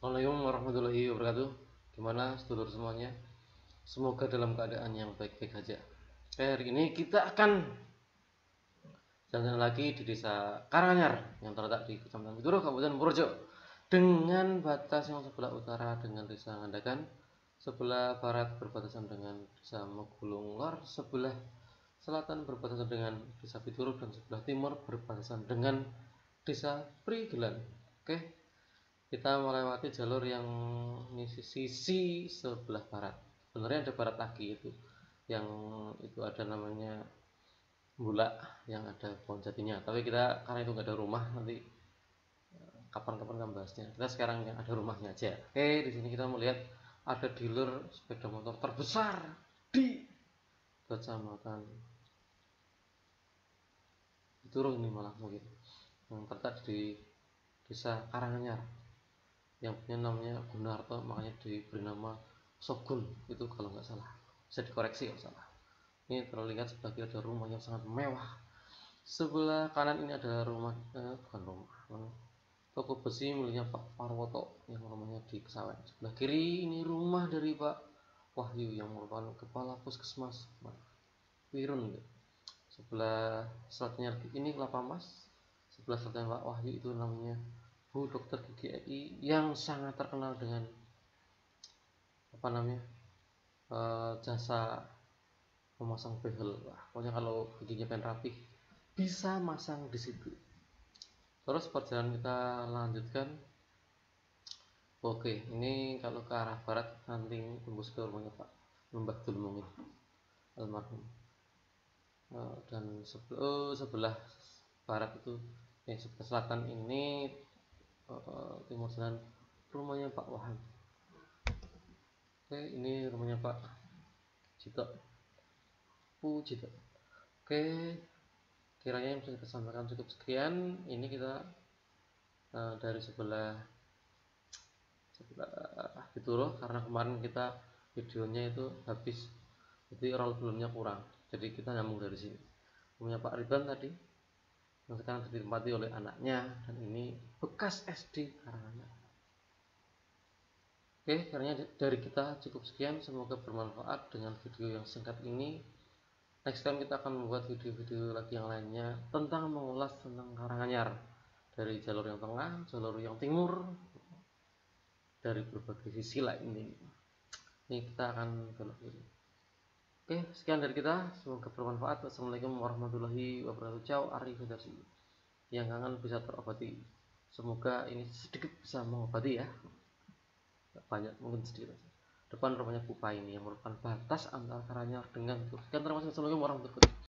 Assalamualaikum warahmatullahi wabarakatuh. Gimana sedulur semuanya? Semoga dalam keadaan yang baik-baik saja. Hari ini kita akan jalan lagi di desa Karanganyar yang terletak di Kecamatan Pituruh, Kabupaten Purworejo, dengan batas yang sebelah utara dengan desa Ngandakan, sebelah barat berbatasan dengan desa Megulung Lor, sebelah selatan berbatasan dengan desa Pituruh, dan sebelah timur berbatasan dengan desa Prigelan. Oke, kita melewati jalur yang sisi sebelah barat. Sebenarnya ada barat lagi, itu yang itu ada namanya Bula yang ada pohon jatinya, tapi kita karena itu nggak ada rumah, nanti kapan-kapan kan bahasnya. Kita sekarang yang ada rumahnya aja. Oke, di sini kita melihat ada dealer sepeda motor terbesar di Kecamatan Pituruh ini, malah mungkin yang terletak di desa Karanganyar, yang punya namanya Gunarto, makanya diberi nama Shogun itu kalau nggak salah, bisa dikoreksi kalau salah. Ini terlihat sebagai ada rumah yang sangat mewah. Sebelah kanan ini ada rumah, toko besi miliknya Pak Parwoto yang rumahnya di Kesawen. Sebelah kiri ini rumah dari Pak Wahyu yang merupakan kepala puskesmas Wirun. Sebelah selatnya ini kelapa mas, sebelah selatnya Pak Wahyu itu namanya Bu Dokter GGI yang sangat terkenal dengan jasa memasang behel. Pokoknya kalau giginya pengen rapih bisa masang di situ. Terus perjalanan kita lanjutkan. Oke, ini kalau ke arah barat nanti tembus ke rumahnya Pak Lembah Dulmungin almarhum, dan sebelah barat itu yang sebelah selatan ini timur jalan rumahnya Pak Wahab. Oke, ini rumahnya Pak Cito, Bu Cito. Oke, kiranya yang bisa kita sampaikan cukup sekian. Ini kita dari sebelah Pituruh, karena kemarin kita videonya itu habis, jadi roll filmnya kurang, jadi kita nyambung dari sini. Punya Pak Ribang tadi yang sekarang ditempati oleh anaknya, dan ini bekas SD Karanganyar. Oke, karena dari kita cukup sekian, semoga bermanfaat dengan video yang singkat ini. Next time kita akan membuat video-video lagi yang lainnya tentang mengulas tentang Karanganyar dari jalur yang tengah, jalur yang timur, dari berbagai sisi lain. Ini kita akan belok kiri. Oke, sekian dari kita, semoga bermanfaat. Assalamualaikum warahmatullahi wabarakatuh. Ciao, Arif Hidayat Subianto. Yang kangen bisa terobati, semoga ini sedikit bisa mengobati ya, banyak mungkin sedikit. Depan rumahnya Pupa ini yang merupakan batas antara Karanganyar dengan Purworejo. Assalamualaikum warahmatullahi wabarakatuh.